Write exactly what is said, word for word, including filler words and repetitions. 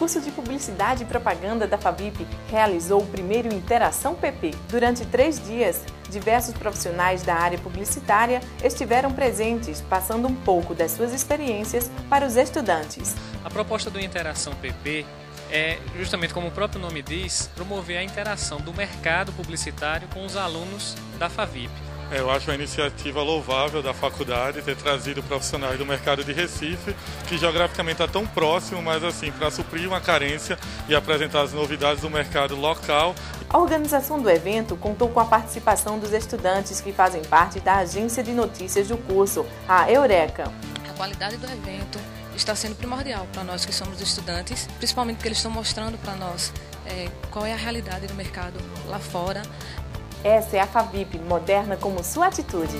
curso de Publicidade e Propaganda da FABIP realizou o primeiro Interação P P. Durante três dias, diversos profissionais da área publicitária estiveram presentes, passando um pouco das suas experiências para os estudantes. A proposta do Interação P P é, justamente como o próprio nome diz, promover a interação do mercado publicitário com os alunos da FABIP. Eu acho uma iniciativa louvável da faculdade ter trazido profissionais do mercado de Recife, que geograficamente está tão próximo, mas assim, para suprir uma carência e apresentar as novidades do mercado local. A organização do evento contou com a participação dos estudantes que fazem parte da agência de notícias do curso, a Eureka. A qualidade do evento está sendo primordial para nós que somos estudantes, principalmente porque eles estão mostrando para nós é, qual é a realidade do mercado lá fora. Essa é a FABIP, moderna como sua atitude.